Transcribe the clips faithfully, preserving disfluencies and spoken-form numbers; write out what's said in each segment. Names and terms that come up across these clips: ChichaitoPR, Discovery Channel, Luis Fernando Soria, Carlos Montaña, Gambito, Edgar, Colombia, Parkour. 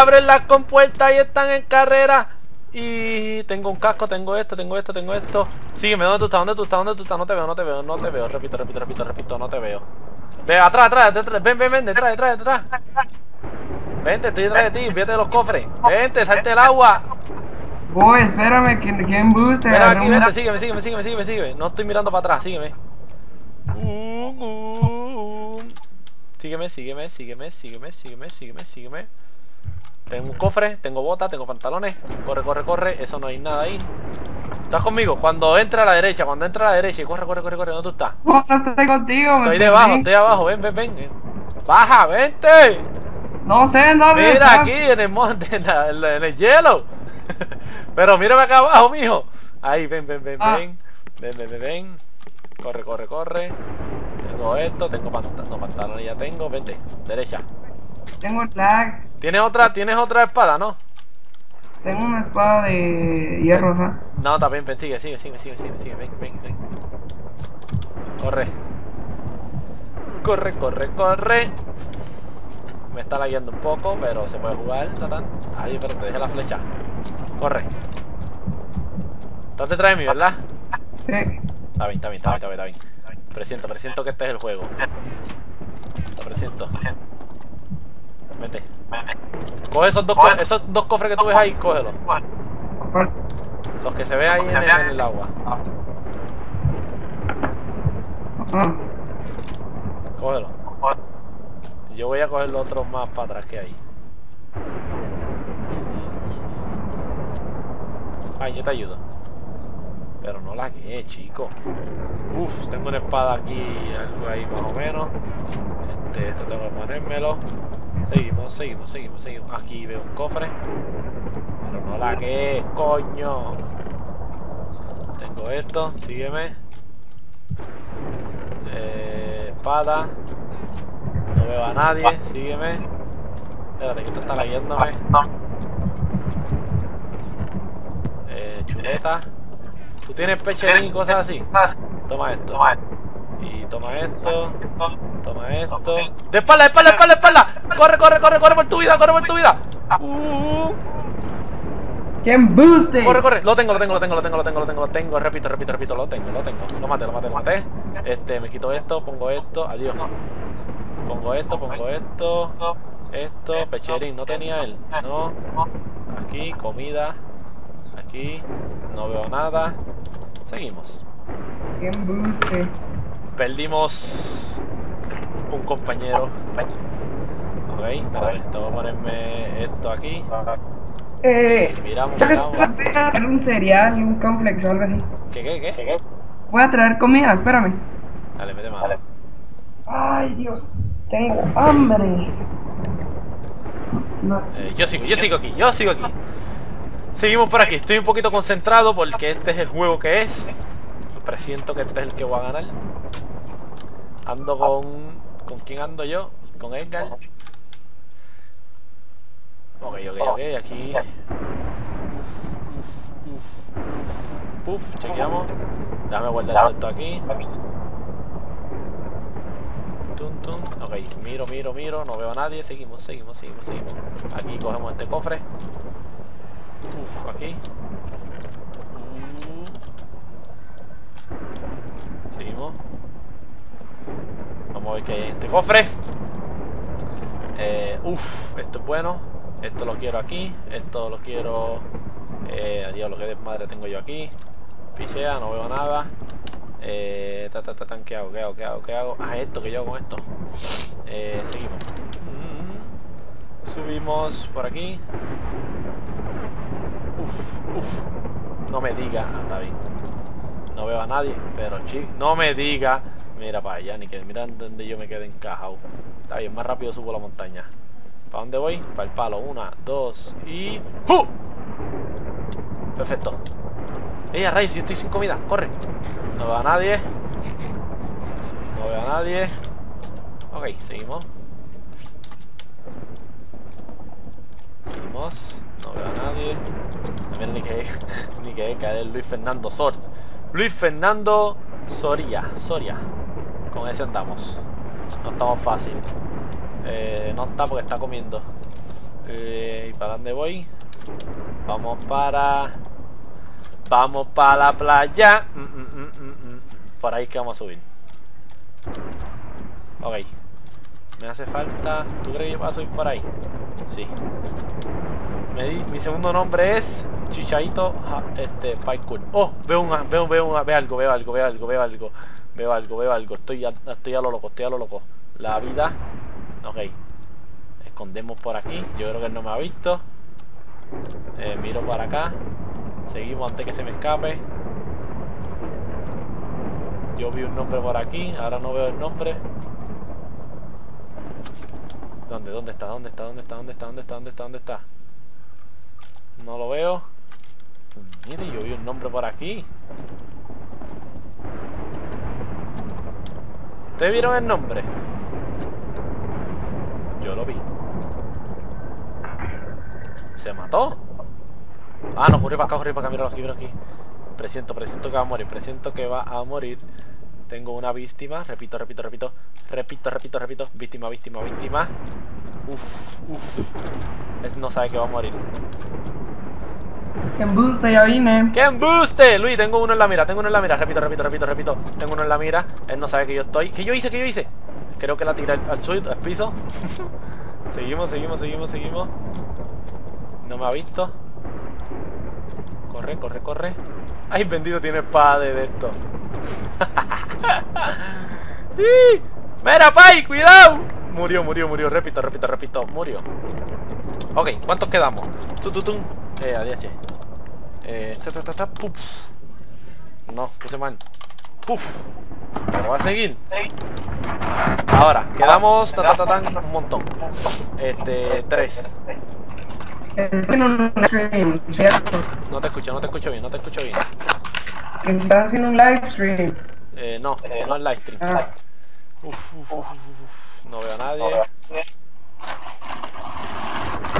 abren las compuertas y están en carrera. Y tengo un casco, tengo esto, tengo esto, tengo esto. Sígueme, ¿dónde tú estás? ¿Dónde tú estás? ¿Dónde tú estás? No te veo, no te veo, no te veo. Repito, repito, repito, repito, no te veo. Ve, atrás, atrás, detrás, ven, ven, ven, detrás, detrás, detrás. Vente, estoy detrás de ti, vete de los cofres. Vente, salte el agua. Voy, espérame, que en boost. Espera aquí, vente, sígueme, sígueme, sígueme, sígueme, sígueme. No estoy mirando para atrás, sígueme. Sígueme, sígueme, sígueme, sígueme, sígueme, sígueme, sígueme. Tengo un cofre, tengo botas, tengo pantalones. Corre, corre, corre, eso no hay nada ahí. ¿Estás conmigo? Cuando entra a la derecha, cuando entra a la derecha y corre, corre, corre, corre, ¿dónde tú estás? No, no estoy contigo, me estoy debajo, estoy abajo, ven, ven, ven. Baja, vente. No sé, no me... Mira aquí en el monte, en, la, en, la, en el hielo. Pero mírame acá abajo, mijo. Ahí, ven, ven, ven, ah. ven. Ven, ven, ven, ven. Corre, corre, corre. Tengo esto, tengo pantalones, no, pantalones ya tengo, vente, derecha. Tengo lag. ¿Tienes otra, tienes otra espada, no? Tengo una espada de hierro, ¿no? No, también, ven, sigue, sigue, sigue, sigue, sigue, sigue, ven, ven, ven. Corre. Corre, corre, corre. Me está lagueando un poco, pero se puede jugar, tatán. Ahí, pero te dejé la flecha. Corre. Estás detrás de mí, ¿verdad? Sí. Está bien, está bien, está bien, está bien, está bien. Presiento, presiento que este es el juego. Lo presiento. Vete. Coge esos dos, co esos dos cofres que tú ves ahí, cógelos. Los que se ve ahí en el, en el agua. Cógelos. Yo voy a coger los otros más para atrás que hay. Ay, yo te ayudo. Pero no la que, chico. Uff, tengo una espada aquí, algo ahí más o menos. Este, esto tengo que ponérmelo. Seguimos, seguimos, seguimos, seguimos. Aquí veo un cofre. Pero no la que, coño. Tengo esto, sígueme. Eh, espada. No veo a nadie, sígueme. Espérate que esto está leyéndome. Eh, chuleta. Tú tienes pecherín y cosas así. Toma esto. Y toma esto. Toma esto. ¡De espalda, de espalda, de espalda, de espalda! ¡Corre, corre, corre, corre por tu vida, corre por tu vida! Uh. ¡Quien booste! Corre, corre, lo tengo, lo tengo, lo tengo, lo tengo, lo tengo, lo tengo, lo tengo, repito, repito, repito, lo tengo, lo tengo. Lo maté, lo maté, lo maté. Este, me quito esto, pongo esto, adiós. Pongo esto, pongo esto, esto, pecherín, no tenía él, no. Aquí, comida. Aquí, no veo nada. Seguimos. Qué embuste. Perdimos un compañero. Ok, a ver, te voy a ponerme esto aquí. Eh, miramos, miramos. Voy a traer un cereal y un complex o algo así. ¿Qué, qué, qué? ¿Qué? Voy a traer comida, espérame. Dale, mete más. Ay, Dios, tengo hambre. No. Eh, yo sigo, yo sigo aquí, yo sigo aquí. Seguimos por aquí, estoy un poquito concentrado porque este es el juego que es. Presiento que este es el que voy a ganar. Ando con... ¿Con quién ando yo? Con Edgar. Ok, ok, ok, aquí... Puf, chequeamos. Déjame guardar esto aquí. Ok, miro, miro, miro, no veo a nadie. Seguimos, seguimos, seguimos, seguimos. Aquí cogemos este cofre. Uf, aquí. Mm. Seguimos. Vamos a ver qué hay en este cofre. Eh, uf, esto es bueno. Esto lo quiero aquí. Esto lo quiero... Eh, adiós, lo que desmadre tengo yo aquí. Pichea, no veo nada. Eh, ta, ta, ta, tan, ¿qué hago? ¿Qué hago? ¿Qué hago? ¿Qué hago? Ah, esto, que yo hago con esto. Eh, seguimos. Mm. Subimos por aquí. Uf, uf, no me diga, ah, está bien. No veo a nadie, pero chico, no me diga. Mira para allá, ni que mira donde yo me quedé encajado. Está bien, más rápido subo la montaña. ¿Para dónde voy? Para el palo, una, dos y... ¡Uh! Perfecto. Ella, rayos, yo estoy sin comida, corre. No veo a nadie. No veo a nadie. Ok, seguimos. Seguimos. No veo a nadie. También ni que ni que caer Luis Fernando Sor. Luis Fernando Soria. Soria. Con ese andamos. No estamos fácil. Eh, no está porque está comiendo. eh, ¿y para dónde voy? Vamos para... Vamos para la playa. Mm, mm, mm, mm. Por ahí que vamos a subir. Ok. Me hace falta... ¿Tú crees que vas a subir por ahí? Sí. Me di... Mi segundo nombre es... Chichaito... Ja, este... Parkour. Oh, veo una... Veo, veo una... Veo algo, veo algo, veo algo, veo algo. Veo algo, veo algo. Estoy a, estoy a lo loco, estoy a lo loco. La vida... Ok. Escondemos por aquí. Yo creo que él no me ha visto. Eh, miro para acá. Seguimos antes que se me escape. Yo vi un nombre por aquí. Ahora no veo el nombre. ¿Dónde? ¿Dónde está? ¿Dónde está? ¿Dónde está? ¿Dónde está? ¿Dónde está? ¿Dónde está? ¿Dónde está? No lo veo. Mire, yo vi un nombre por aquí. ¿Ustedes vieron el nombre? Yo lo vi. ¿Se mató? Ah, no, corre para acá, corre para acá, míralo aquí, míralo aquí. Presiento, presiento que va a morir, presiento que va a morir. Tengo una víctima, repito, repito, repito. Repito, repito, repito. Víctima, víctima, víctima. Uff, uff. Él no sabe que va a morir. ¡Que embuste, ya vine! ¡Que embuste! Luis, tengo uno en la mira, tengo uno en la mira. Repito, repito, repito, repito. Tengo uno en la mira. Él no sabe que yo estoy. ¿Qué yo hice? ¿Qué yo hice? Creo que la tiré al, al suelo, al piso. Seguimos, seguimos, seguimos, seguimos. No me ha visto. Corre, corre, corre. Ay, bendito, tiene espada de esto. ¡Sí! ¡Mira, Pai! ¡Cuidado! Murió, murió, murió. Repito, repito, repito. Murió. Ok, ¿cuántos quedamos? Tututum. Eh, adiós. Eh, ta, ta, ta, ta. Puf. No, puse mal. Puf. Pero va a seguir. Ahora, quedamos ta, ta, ta, ta, un montón. Este, tres. No te escucho, no te escucho bien, no te escucho bien. ¿Estás haciendo un live stream? Eh, no, no es live stream. Ah. Uf, uf, uf, uf. No veo a nadie.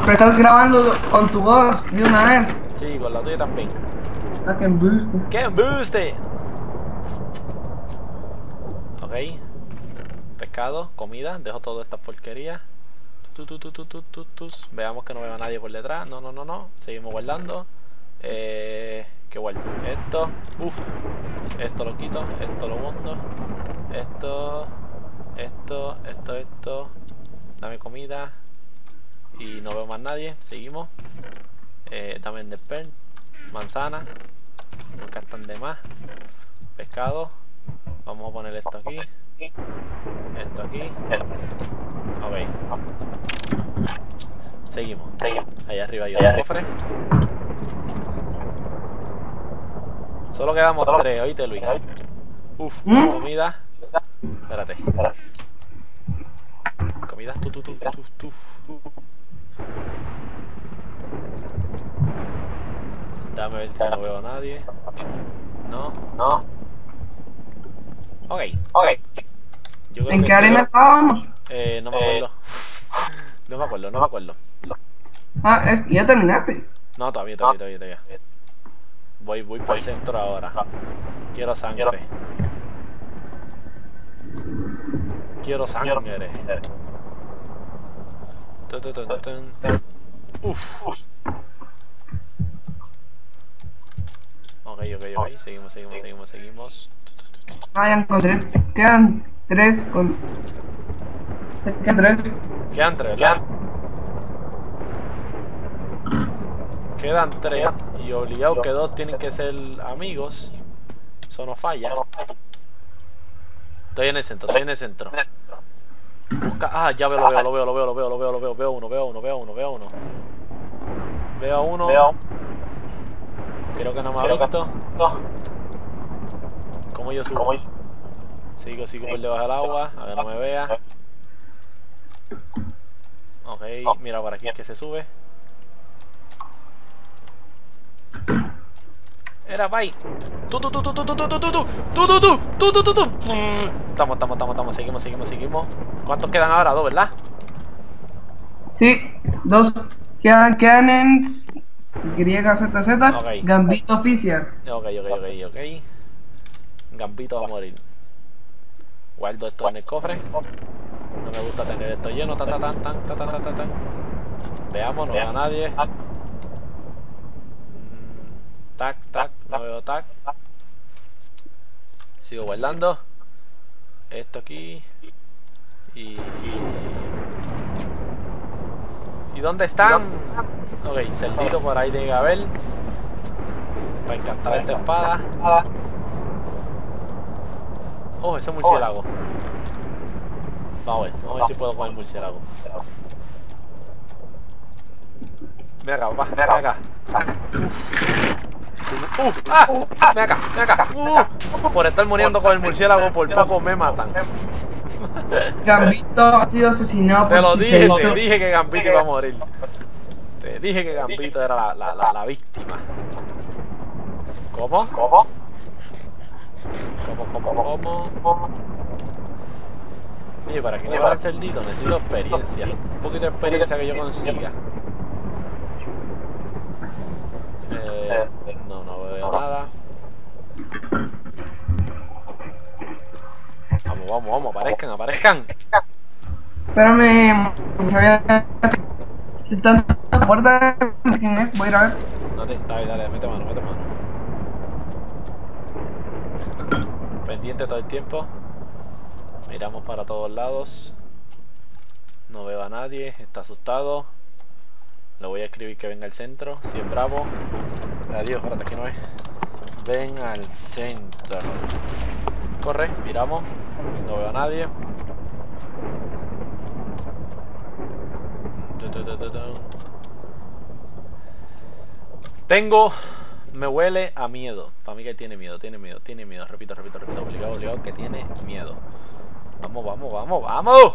Pero estás grabando con tu voz de una vez. Sí, con la tuya también. Ah, que embuste. ¡Que embuste! Ok. Pescado, comida, dejo todas estas porquerías. Tu, tu, tu, tu, tu, tu. Veamos que no vea a nadie por detrás. No, no, no, no. Seguimos guardando. Eh, que guardo. Esto. Uf. Esto lo quito. Esto lo bondo. Esto. Esto. Esto. Esto. Dame comida. Y no veo más nadie. Seguimos. Eh, dame el desper. Manzana. Nunca están de más. Pescado. Vamos a poner esto aquí. Esto aquí. Ok. Seguimos. Ahí arriba hay otro cofre. Solo quedamos tres, oíste, Luis. Uf, comida. Espérate. Comida, tu, tu, tu, tu, tu. Dame a ver si no veo a nadie. No. No. Ok. Ok. ¿En qué arena estábamos? Eh, no me acuerdo. No me acuerdo, no me acuerdo. Ah, es, ¿ya terminaste? No, todavía, todavía, todavía, todavía. Voy, voy por el centro ahora. Quiero sangre. Quiero sangre. Uff. Ok, ok, ok. Seguimos, seguimos, seguimos, seguimos. Ah, ya encontré. Quedan tres con... Quedan tres. Quedan tres, ¿verdad? Quedan tres. Y obligado que dos tienen que ser amigos. Eso no falla. Estoy en el centro, estoy en el centro. Busca... Ah, ya veo, lo veo, lo veo, lo veo, lo veo, lo veo, lo veo. Veo uno, veo uno, veo uno, veo uno. Veo uno. Creo que no me ha visto. ¿Cómo yo subo? Sigo, sigo por debajo del agua, a ver, no me vea. Ok, mira, por aquí es que se sube. Era pai. Tú, tú, tú, tú, tú, tú, tú, tú, tú, tú, tú, tú, tú, tú. Estamos, estamos, estamos, estamos, seguimos, seguimos, seguimos. ¿Cuántos quedan ahora? Dos, ¿verdad? Sí, dos. Quedan, quedan en Y Z Z, Gambito oficial. Ok, ok, ok, ok. Gambito va a morir. Guardo esto en el cofre. No me gusta tener esto lleno. Tan, tan, tan, tan, tan, tan, tan, tan. Veamos, no veo a nadie. Tac, tac, no veo tac. Sigo guardando. Esto aquí. Y... ¿Y dónde están? Ok, cerdito por ahí de Gabel. Para encantar esta espada. Oh, ese murciélago. Vamos a ver, vamos a ver si puedo comer murciélago. Ven acá, papá, ven acá. Uh, ah, ven acá, ven acá. Uh, por estar muriendo con el murciélago por poco me matan. Gambito ha sido asesinado. Te lo dije, te dije que Gambito iba a morir. Te dije que Gambito era la, la, la, la víctima. ¿Cómo? ¿Cómo? ¿Cómo, cómo, cómo? ¿Cómo? Oye, para que llevar el cerdito necesito experiencia. Un poquito de experiencia que yo consiga. Eh, no, no veo nada. Vamos, vamos, vamos, aparezcan, aparezcan. Espérame, están en la puerta, ¿quién es? Voy a ir a ver. No te está, dale, mete mano, mete mano. Pendiente todo el tiempo. Miramos para todos lados. No veo a nadie, está asustado. Le voy a escribir que venga al centro. Si es bravo. Adiós, espérate, aquí no es. Ven al centro. Corre, miramos. No veo a nadie. Tengo... Me huele a miedo. Para mí que tiene miedo, tiene miedo, tiene miedo. Repito, repito, repito. Obligado, obligado que tiene miedo. Vamos, vamos, vamos, vamos.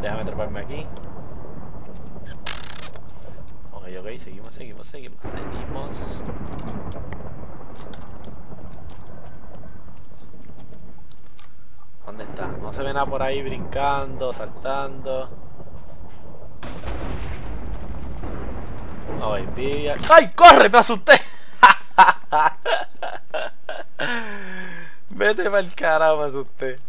Déjame treparme aquí. Ok, ok, seguimos, seguimos, seguimos, seguimos. ¿Dónde está? No se ve nada por ahí brincando, saltando. Ay, pilla. ¡Ay, corre! ¡Me asusté! Vete para el carajo, me asusté.